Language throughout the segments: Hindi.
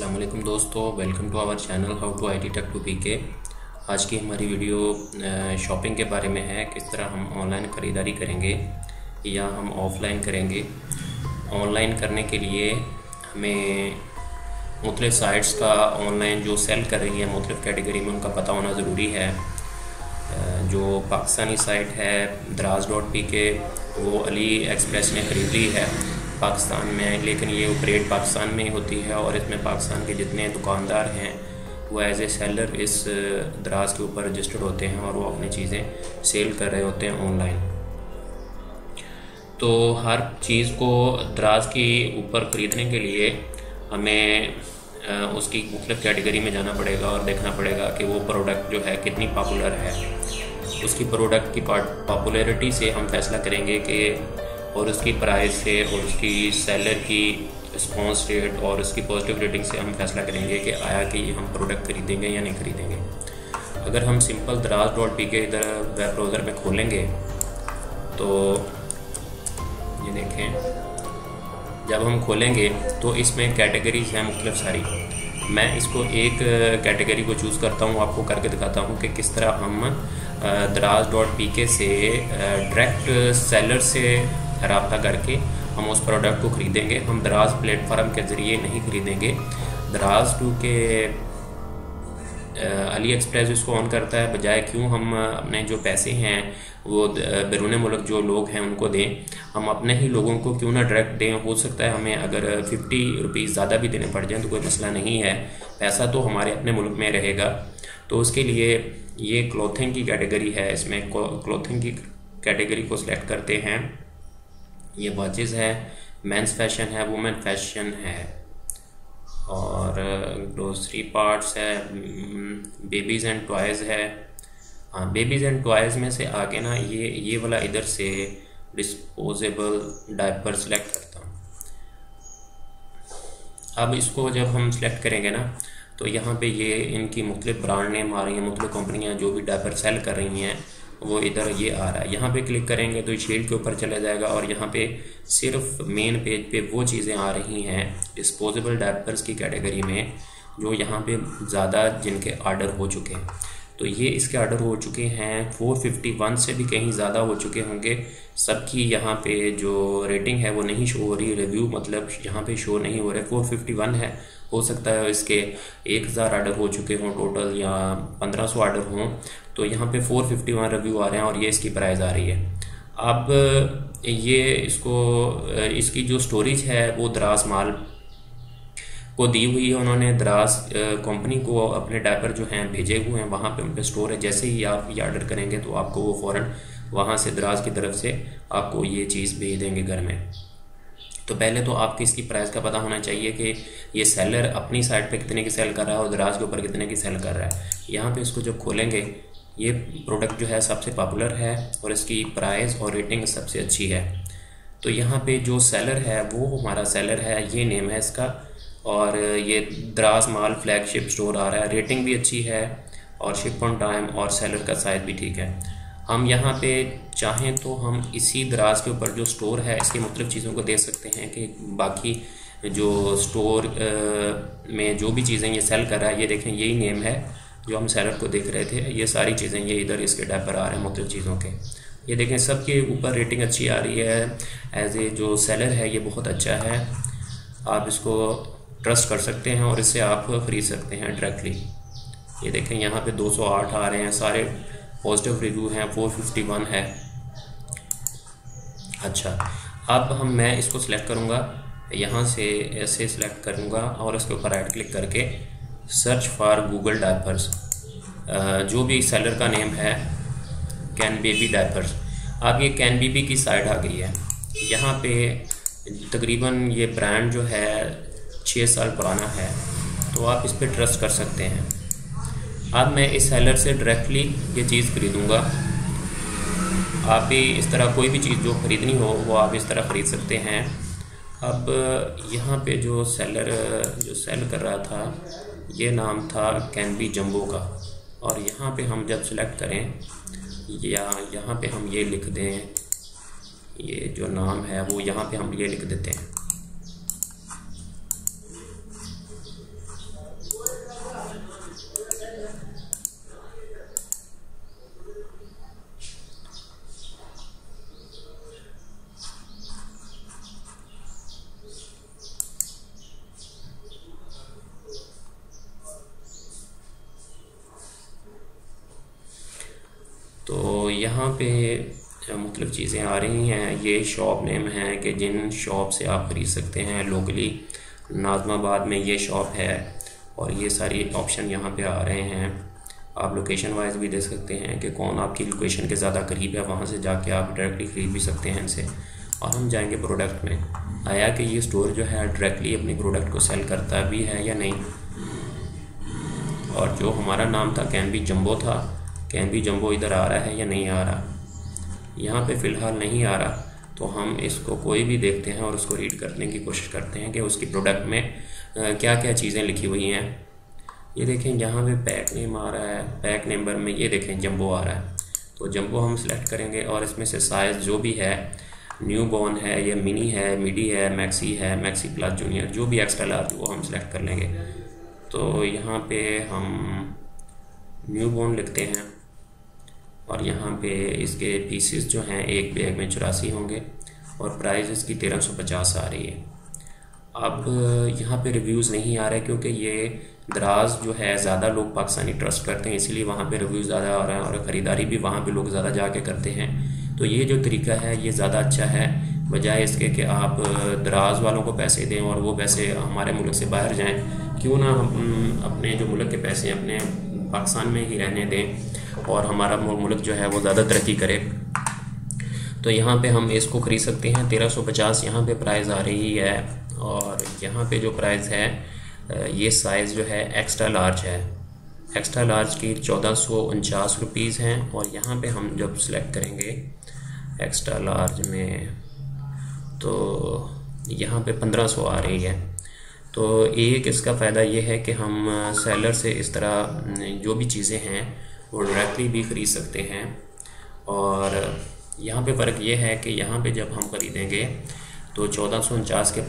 अस्सलाम वालेकुम दोस्तों, welcome to our channel how to IT tech to PK. आज की हमारी वीडियो शॉपिंग के बारे में है, किस तरह हम ऑनलाइन ख़रीदारी करेंगे या हम ऑफ़लाइन करेंगे। ऑनलाइन करने के लिए हमें मुख्तलिफ़ साइट्स का ऑनलाइन जो सेल कर रही है मुख्तलिफ़ कैटेगरी में उनका पता होना ज़रूरी है। जो पाकिस्तानी साइट है Daraz.pk वो अली एक्सप्रेस ने ख़रीद ली है पाकिस्तान में, लेकिन ये ऑपरेट पाकिस्तान में ही होती है और इसमें पाकिस्तान के जितने दुकानदार हैं वो एज ए सेलर इस Daraz के ऊपर रजिस्टर्ड होते हैं और वो अपनी चीज़ें सेल कर रहे होते हैं ऑनलाइन। तो हर चीज़ को Daraz के ऊपर ख़रीदने के लिए हमें उसकी मुख्तलिफ़ कैटेगरी में जाना पड़ेगा और देखना पड़ेगा कि वो प्रोडक्ट जो है कितनी पॉपुलर है। उसकी प्रोडक्ट की पॉपुलरिटी से हम फैसला करेंगे कि और उसकी प्राइस से और उसकी सेलर की रिस्पॉन्स रेट और उसकी पॉजिटिव रेटिंग से हम फैसला करेंगे कि आया कि हम प्रोडक्ट ख़रीदेंगे या नहीं ख़रीदेंगे। अगर हम सिंपल Daraz.pk इधर वेब ब्राउज़र में खोलेंगे तो ये देखें, जब हम खोलेंगे तो इसमें कैटेगरीज़ हैं मुख्तलिफ़ सारी। मैं इसको एक कैटेगरी को चूज़ करता हूँ, आपको करके दिखाता हूँ कि किस तरह हम Daraz.pk से डायरेक्ट सेलर से रब्ता करके हम उस प्रोडक्ट को ख़रीदेंगे। हम Daraz प्लेटफार्म के ज़रिए नहीं ख़रीदेंगे। Daraz टू के अली एक्सप्रेस इसको ऑन करता है, बजाय क्यों हम अपने जो पैसे हैं वो बैरून मुल्क जो लोग हैं उनको दें, हम अपने ही लोगों को क्यों ना डायरेक्ट दें। हो सकता है हमें अगर 50 रुपीज़ ज़्यादा भी देने पड़ जाएं तो कोई मसला नहीं है, पैसा तो हमारे अपने मुल्क में रहेगा। तो उसके लिए ये क्लॉथिंग की कैटेगरी है, इसमें क्लॉथिंग की कैटेगरी को सिलेक्ट करते हैं। ये वॉचेस है, मेंस फैशन है, वुमेन फैशन है और ग्रोसरी पार्ट्स है, बेबीज़ एंड टॉयज़ है। हाँ, बेबीज़ एंड टॉयज़ में से आगे ना ये वाला इधर से डिस्पोजेबल डायपर सेलेक्ट करता हूँ। अब इसको जब हम सेलेक्ट करेंगे ना तो यहाँ पे ये इनकी मुख्तलिफ़ ब्रांड नेम आ रही है, मुख्तलिफ़ कंपनियाँ जो भी डायपर सेल कर रही हैं वो इधर ये आ रहा है। यहाँ पे क्लिक करेंगे तो शील्ड के ऊपर चला जाएगा और यहाँ पे सिर्फ मेन पेज पे वो चीज़ें आ रही हैं डिस्पोजेबल डायपर्स की कैटेगरी में, जो यहाँ पे ज़्यादा जिनके आर्डर हो चुके हैं। तो ये इसके आर्डर हो चुके हैं 451 से भी कहीं ज़्यादा हो चुके होंगे। सबकी यहाँ पे जो रेटिंग है वो नहीं शो हो रही, रिव्यू मतलब यहाँ पे शो नहीं हो रहे। 451 है, हो सकता है इसके 1000 आर्डर हो चुके हों टोटल या 1500 आर्डर हों, तो यहाँ पे 451 रिव्यू आ रहे हैं और ये इसकी प्राइस आ रही है। अब ये इसकी जो स्टोरेज है वो Daraz माल को दी हुई है उन्होंने, Daraz कंपनी को अपने डायपर जो हैं भेजे हुए हैं वहाँ पे उनके स्टोर है। जैसे ही आप ये ऑर्डर करेंगे तो आपको वो फ़ौरन वहाँ से Daraz की तरफ से आपको ये चीज़ भेज देंगे घर में। तो पहले तो आपकी इसकी प्राइस का पता होना चाहिए कि ये सेलर अपनी साइट पे कितने की सेल कर रहा है और Daraz के ऊपर कितने की सेल कर रहा है। यहाँ पे इसको जब खोलेंगे ये प्रोडक्ट जो है सबसे पॉपुलर है और इसकी प्राइस और रेटिंग सबसे अच्छी है। तो यहाँ पे जो सेलर है वो हमारा सेलर है, ये नेम है इसका और ये Daraz माल फ्लैगशिप स्टोर आ रहा है। रेटिंग भी अच्छी है और शिप ऑन टाइम और सेलर का साइज़ भी ठीक है। हम यहाँ पे चाहें तो हम इसी Daraz के ऊपर जो स्टोर है इसकी मुख्तलिफ़ चीज़ों को देख सकते हैं कि बाकी जो स्टोर में जो भी चीज़ें ये सेल कर रहा है। ये देखें, यही नेम है जो हम सेलर को देख रहे थे, ये सारी चीज़ें ये इधर इसके डायपर आ रहे हैं मुख्तलिफ़ चीज़ों के। ये देखें, सब के ऊपर रेटिंग अच्छी आ रही है। एज ए जो सेलर है ये बहुत अच्छा है, आप इसको ट्रस्ट कर सकते हैं और इससे आप ख़रीद सकते हैं डायरेक्टली। ये देखें, यहाँ पे 208 आ रहे हैं, सारे पॉजिटिव रिव्यू हैं, 451 है। अच्छा, अब मैं इसको सिलेक्ट करूँगा, यहाँ से ऐसे सिलेक्ट करूँगा और इसके ऊपर राइट क्लिक करके सर्च फॉर गूगल डायपर्स, जो भी सेलर का नेम है कैनबेबी डायपर्स। अब ये कैनबेबी की साइट आ गई है। यहाँ पे तकरीबन ये ब्रांड जो है 6 साल पुराना है, तो आप इस पर ट्रस्ट कर सकते हैं। अब मैं इस सेलर से डायरेक्टली ये चीज़ ख़रीदूँगा। आप भी इस तरह कोई भी चीज़ जो ख़रीदनी हो वो आप इस तरह ख़रीद सकते हैं। अब यहाँ पे जो सेलर जो सेल कर रहा था ये नाम था कैनबी जंबो का, और यहाँ पे हम जब सिलेक्ट करें या यहाँ पे हम ये लिख दें, ये जो नाम है वो यहाँ पे हम ये लिख देते हैं। यहाँ पे मतलब चीज़ें आ रही हैं। ये शॉप नेम है कि जिन शॉप से आप ख़रीद सकते हैं लोकली। नाज़माबाद में ये शॉप है और ये सारी ऑप्शन यहाँ पे आ रहे हैं। आप लोकेशन वाइज भी देख सकते हैं कि कौन आपकी लोकेशन के ज़्यादा करीब है, वहाँ से जाके आप डायरेक्टली ख़रीद भी सकते हैं इनसे। और हम जाएंगे प्रोडक्ट में, आया कि ये स्टोर जो है डायरेक्टली अपने प्रोडक्ट को सेल करता भी है या नहीं। और जो हमारा नाम था कैनबी जम्बो था, कैनबी जम्बो इधर आ रहा है या नहीं आ रहा। यहाँ पे फ़िलहाल नहीं आ रहा, तो हम इसको कोई भी देखते हैं और उसको रीड करने की कोशिश करते हैं कि उसकी प्रोडक्ट में क्या क्या चीज़ें लिखी हुई हैं। ये देखें यहाँ पे पैक नेम आ रहा है, पैक नंबर में ये देखें जम्बो आ रहा है, तो जम्बो हम सिलेक्ट करेंगे। और इसमें से साइज़ जो भी है, न्यू बॉर्न है या मिनी है, मिडी है, मैक्सी प्लस, जूनियर, जो भी एक्स्ट्रा लार्ज वो हम सिलेक्ट कर लेंगे। तो यहाँ पे हम न्यू बॉर्न लिखते हैं और यहाँ पे इसके पीसेस जो हैं एक बैग में 84 होंगे और प्राइस इसकी 1350 आ रही है। अब यहाँ पे रिव्यूज़ नहीं आ रहे क्योंकि ये दराज जो है ज़्यादा लोग पाकिस्तानी ट्रस्ट करते हैं, इसलिए वहाँ पे रिव्यूज़ ज़्यादा आ रहे हैं और ख़रीदारी भी वहाँ पे लोग ज़्यादा जाके करते हैं। तो ये जो तरीका है ये ज़्यादा अच्छा है, बजाय इसके कि आप दराज वालों को पैसे दें और वो पैसे हमारे मुल्क से बाहर जाएँ। क्यों ना हम अपने जो मुल्क के पैसे अपने पाकिस्तान में ही रहने दें और हमारा मुल्क जो है वो ज़्यादा तरक्की करे। तो यहाँ पे हम इसको ख़रीद सकते हैं। 1350 यहाँ पे प्राइस आ रही है और यहाँ पे जो प्राइस है ये साइज़ जो है एक्स्ट्रा लार्ज है। एक्स्ट्रा लार्ज की 1449 रुपीज़ हैं और यहाँ पे हम जब सिलेक्ट करेंगे एक्स्ट्रा लार्ज में तो यहाँ पे 1500 आ रही है। तो एक इसका फ़ायदा ये है कि हम सेलर से इस तरह जो भी चीज़ें हैं वो डायरेक्टली भी ख़रीद सकते हैं। और यहाँ पे फ़र्क ये है कि यहाँ पे जब हम ख़रीदेंगे तो 1449 के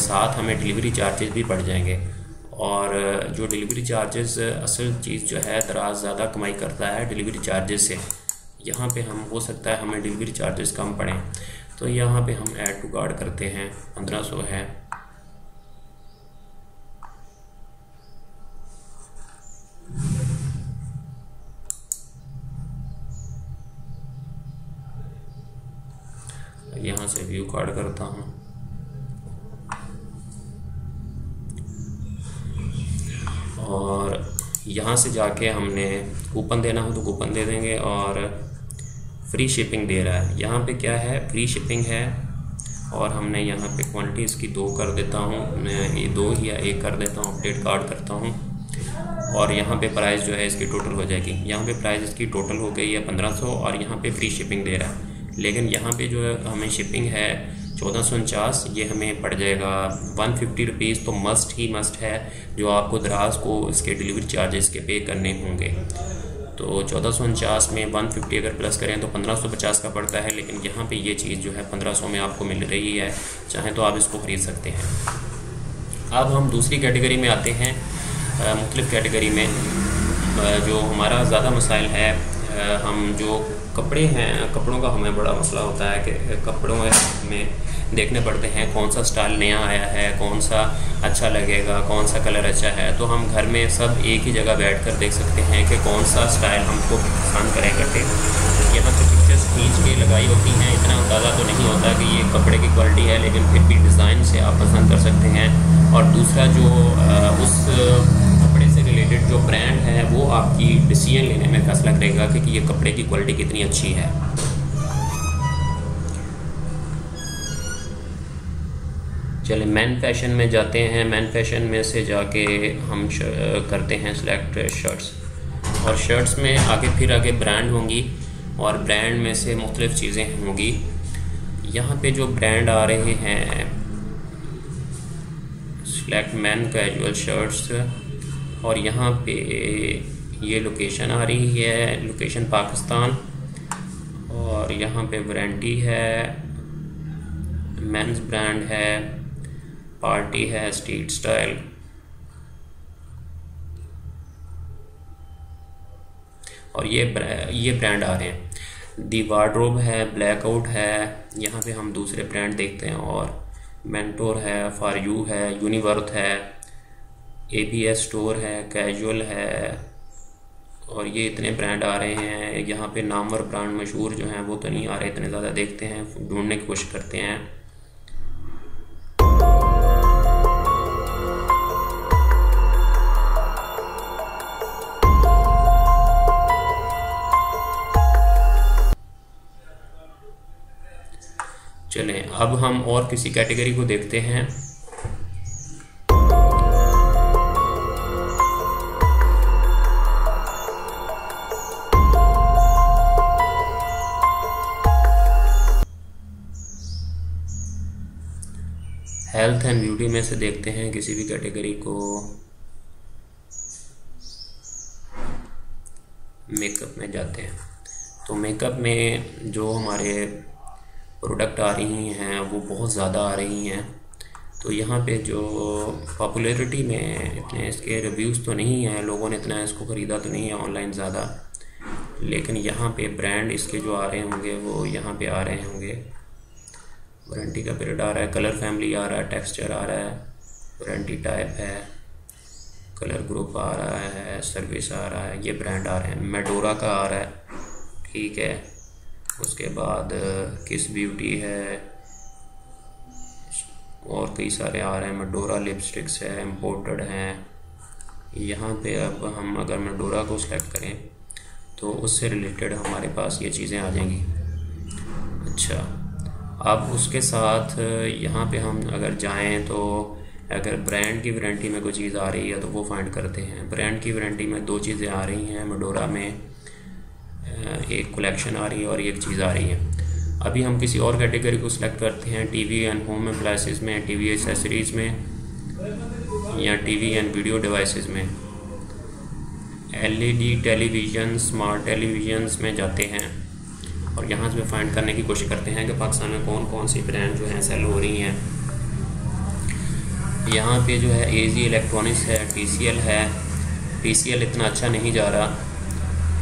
साथ हमें डिलीवरी चार्जेस भी बढ़ जाएंगे। और जो डिलीवरी चार्जेस असल चीज़ जो है दराज़ ज़्यादा कमाई करता है डिलीवरी चार्जेस से। यहाँ पे हम हो सकता है हमें डिलीवरी चार्जेस कम पड़ें, तो यहाँ पर हम ऐड टू कार्ट करते हैं। 1500 है, यहाँ से व्यू कार्ड करता हूँ। और यहाँ से जाके हमने कूपन देना हो तो कूपन दे देंगे। और फ्री शिपिंग दे रहा है, यहाँ पे क्या है फ्री शिपिंग है। और हमने यहाँ पे क्वांटिटी इसकी 2 कर देता हूँ, मैं ये 2 या 1 कर देता हूँ, अपडेट कार्ड करता हूँ। और यहाँ पे प्राइस जो है इसकी टोटल हो जाएगी, यहाँ पे प्राइस इसकी टोटल हो गई है 1500 और यहाँ पे फ्री शिपिंग दे रहा है। लेकिन यहाँ पे जो हमें शिपिंग है 1449 ये हमें पड़ जाएगा 150 रुपीज़, तो मस्ट ही मस्ट है जो आपको दराज को इसके डिलीवरी चार्जेस के पे करने होंगे। तो 1449 में 150 अगर प्लस करें तो 1550 का पड़ता है। लेकिन यहाँ पर ये चीज़ जो है 1500 में आपको मिल रही है, चाहे तो आप इसको ख़रीद सकते हैं। अब हम दूसरी कैटेगरी में आते हैं। मुख्तलिफ कैटेगरी में जो हमारा ज़्यादा मसाइल है, हम जो कपड़े हैं, कपड़ों का हमें बड़ा मसला होता है कि कपड़ों में देखने पड़ते हैं कौन सा स्टाइल नया आया है, कौन सा अच्छा लगेगा, कौन सा कलर अच्छा है। तो हम घर में सब एक ही जगह बैठकर देख सकते हैं कि कौन सा स्टाइल हमको पसंद करेगा। यहाँ से पिक्चर्स खींच के लगाई होती हैं, इतना अंदाज़ा तो नहीं होता कि ये कपड़े की क्वालिटी है, लेकिन फिर भी डिज़ाइन से आप पसंद कर सकते हैं। और दूसरा जो उस रिलेटेड जो ब्रांड है वो आपकी डिसीजन लेने में फैसला करेगा कि ये कपड़े की क्वालिटी कितनी अच्छी है। चले मैन फैशन में जाते हैं। मैन फैशन में से जाके हम करते हैं सिलेक्ट शर्ट्स। और शर्ट्स में आगे फिर आगे ब्रांड होंगी और ब्रांड में से मुख्तलिफ चीज़ें होंगी। यहाँ पे जो ब्रांड आ रहे हैं सिलेक्ट मैन कैजुअल शर्ट्स। और यहाँ पे ये लोकेशन आ रही है, लोकेशन पाकिस्तान। और यहाँ पे वारंटी है, मेंस ब्रांड है, पार्टी है, स्ट्रीट स्टाइल। और ये ब्रांड आ रहे हैं। दी वार्डरोब है, ब्लैकआउट है। यहाँ पे हम दूसरे ब्रांड देखते हैं और मेंटोर है, फॉर यू है, यूनिवर्थ है, ABS स्टोर है, कैजुअल है और ये इतने ब्रांड आ रहे हैं यहाँ पे, नामवर ब्रांड मशहूर जो हैं वो तो नहीं आ रहे इतने ज़्यादा, देखते हैं, ढूंढने की कोशिश करते हैं। चलें अब हम और किसी कैटेगरी को देखते हैं। हेल्थ एंड ब्यूटी में से देखते हैं किसी भी कैटेगरी को। मेकअप में जाते हैं तो मेकअप में जो हमारे प्रोडक्ट आ रही हैं वो बहुत ज़्यादा आ रही हैं, तो यहाँ पे जो पॉपुलैरिटी में इतने इसके रिव्यूज़ तो नहीं हैं, लोगों ने इतना इसको ख़रीदा तो नहीं है ऑनलाइन ज़्यादा, लेकिन यहाँ पे ब्रांड इसके जो आ रहे होंगे वो यहाँ पे आ रहे होंगे। वारंटी का पीरियड आ रहा है, कलर फैमिली आ रहा है, टेक्सचर आ रहा है, वारंटी टाइप है, कलर ग्रुप आ रहा है, सर्विस आ रहा है, ये ब्रांड आ रहे हैं। मेडोरा का आ रहा है, ठीक है। उसके बाद किस ब्यूटी है और कई सारे आ रहे हैं। मेडोरा लिपस्टिक्स है, इम्पोर्टेड हैं। यहाँ पे अब हम अगर मेडोरा को सिलेक्ट करें तो उससे रिलेटेड हमारे पास ये चीज़ें आ जाएंगी। अच्छा अब उसके साथ यहाँ पे हम अगर जाएं तो अगर ब्रांड की वारंटी में कोई चीज़ आ रही है तो वो फाइंड करते हैं। ब्रांड की वारंटी में दो चीज़ें आ रही हैं, मेडोरा में एक कलेक्शन आ रही है और एक चीज़ आ रही है। अभी हम किसी और कैटेगरी को सिलेक्ट करते हैं, टीवी एंड होम एप्लाइंसेस में, टीवी एक्सेसरीज़ में, या टीवी एंड वीडियो डिवाइसेस में। एलईडी टेलीविज़न, स्मार्ट टेलीविज़न्स में जाते हैं और यहाँ से फाइंड करने की कोशिश करते हैं कि पाकिस्तान में कौन कौन सी ब्रांड जो हैं सेल हो रही हैं। यहाँ पे जो है AG इलेक्ट्रॉनिक्स है, TCL है। TCL इतना अच्छा नहीं जा रहा।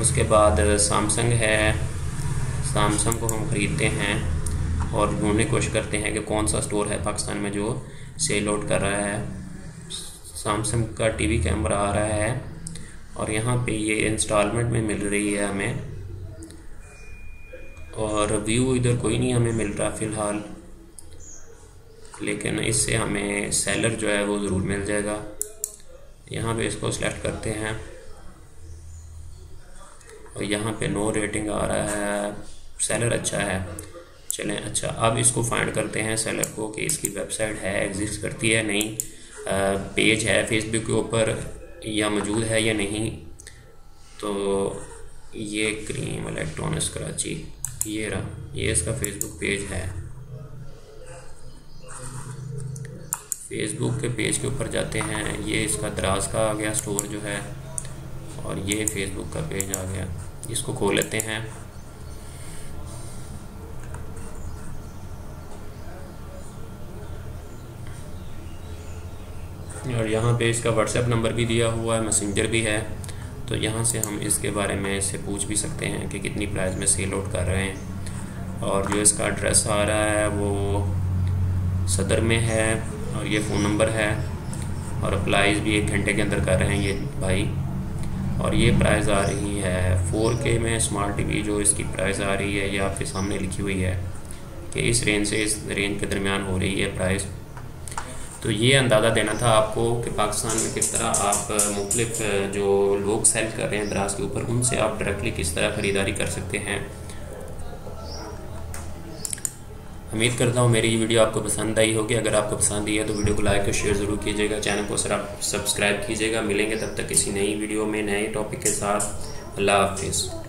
उसके बाद Samsung है, Samsung को हम ख़रीदते हैं और ढूंढने की कोशिश करते हैं कि कौन सा स्टोर है पाकिस्तान में जो सेल आउट कर रहा है। Samsung का TV कैमरा आ रहा है और यहाँ पे ये इंस्टॉलमेंट में मिल रही है हमें, और रिव्यू इधर कोई नहीं हमें मिल रहा फ़िलहाल, लेकिन इससे हमें सेलर जो है वो ज़रूर मिल जाएगा। यहाँ पे इसको सिलेक्ट करते हैं और यहाँ पे नो रेटिंग आ रहा है, सेलर अच्छा है। चलें अच्छा अब इसको फाइंड करते हैं सेलर को कि इसकी वेबसाइट है, एग्जिस्ट करती है नहीं, पेज है फेसबुक के ऊपर या मौजूद है या नहीं। तो ये क्रीम इलेक्ट्रॉनिक्स कराची, ये रहा, ये इसका फेसबुक पेज है। फेसबुक के पेज के ऊपर जाते हैं, ये इसका दराज का आ गया स्टोर जो है और ये फेसबुक का पेज आ गया, इसको खोल लेते हैं। और यहाँ पे इसका व्हाट्सएप नंबर भी दिया हुआ है, मैसेंजर भी है, तो यहाँ से हम इसके बारे में इससे पूछ भी सकते हैं कि कितनी प्राइस में सेल आउट कर रहे हैं। और जो इसका एड्रेस आ रहा है वो सदर में है और ये फ़ोन नंबर है, और अप्लाइज भी 1 घंटे के अंदर कर रहे हैं ये भाई। और ये प्राइस आ रही है 4K में स्मार्ट टीवी, जो इसकी प्राइस आ रही है ये आपके सामने लिखी हुई है कि इस रेंज से इस रेंज के दरमियान हो रही है प्राइस। तो ये अंदाज़ा देना था आपको कि पाकिस्तान में किस तरह आप मुख्तलिफ जो लोग सेल कर रहे हैं दराज के ऊपर उनसे आप डायरेक्टली किस तरह ख़रीदारी कर सकते हैं। उम्मीद करता हूँ मेरी ये वीडियो आपको पसंद आई होगी। अगर आपको पसंद आई है तो वीडियो को लाइक और शेयर ज़रूर कीजिएगा, चैनल को सब्सक्राइब कीजिएगा। मिलेंगे तब तक किसी नई वीडियो में नए टॉपिक के साथ। अल्लाह हाफिज़।